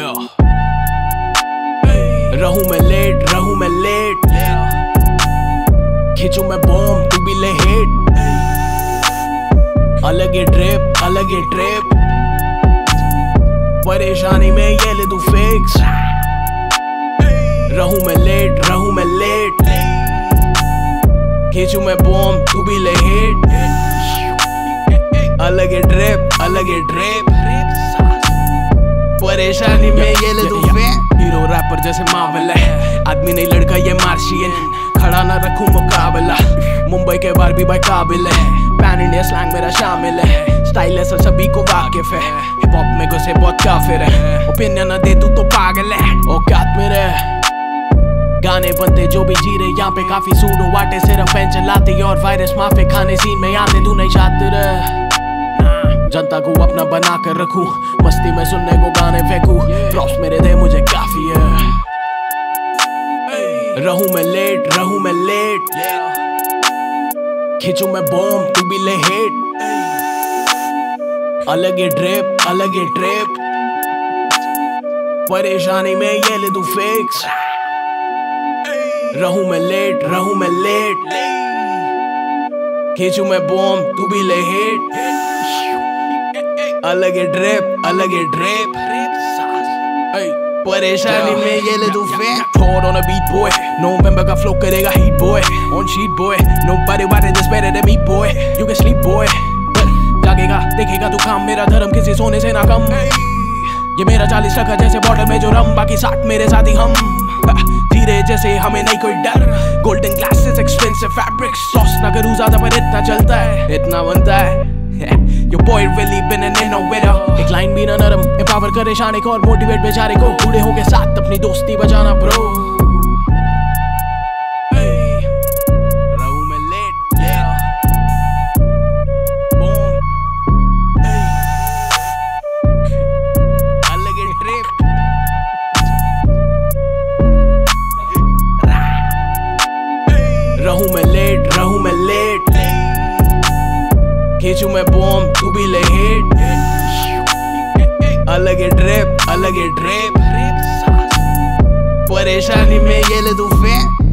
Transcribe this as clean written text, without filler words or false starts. yeah. रहूं मैं late yeah. खींचूं मैं बॉम्ब तू भी ले हिट, अलग ये ट्रिप परेशानी में ये ले तू फिक्स। रहूं मैं लेट खींचूं मैं बॉम्ब तू भी ले हिट, अलग ये ट्रिप परेशानी में ये ले तू फिक्स। हीरो रैपर जैसे मावला है, आदमी नहीं लड़का ये मार्शियन, खड़ा ना रखूं मुकाबला, मुंबई के बार भी भाई काबिल है, पैन इंडिया स्लैंग मेरा शामिल है, स्टाइल ऐसा सभी को वाकिफ है, हिप हॉप में घुसे बहुत काफिर है, ओपिनियन ना दे तू तो पागल है। औकात मेरे गाने बनते जो भी जी रहे यहाँ पे, काफी सूडो वाटे सिर्फ फैन चलाते और वायरस माफे खाने सीन में आते, तू नहीं चाहते रहे जनता को अपना बना कर रखूं, मस्ती में सुनने को गाने फेंकूं, प्रॉप्स मेरे दे मुझे काफी है। रहूं मैं लेट खींचूं मैं बॉम्ब तू भी ले हिट, अलग ये ट्रिप परेशानी में ये ले तू फिक्स। रहूं मैं लेट खींचूं मैं बॉम्ब तू भी ले हिट, अलग है ड्रिप परेशानी में ये ले तू फिर। Caught on a beat boy, November का flow करेगा heat boy, on sheet boy, nobody better this better than me boy, you can sleep boy, जागेगा देखेगा तू काम, मेरा धर्म किसी सोने से ना कम, ये मेरा 40 टका जैसे बॉटल में जो रम, बाकी 60 मेरे साथी हम, धीरे जैसे हमें नहीं कोई डर, गोल्डन ग्लासेस एक्सपेंसिव फैब्रिक्स, सॉस ना करूँ ज्यादा पर इतना चलता है इतना बनता है। Your boy really been an innovator, एक लाइन भी ना नरम, empower करे शाने को और motivate बेचारे को, बूढ़े हो के साथ अपनी दोस्ती बचाना bro। रहूं मैं लेट boom अलग ही trip रहूं मैं लेट खींचूं मैं बॉम्ब तू भी ले हिट, अलग है ड्रिप परेशानी में ये ले तू फिर।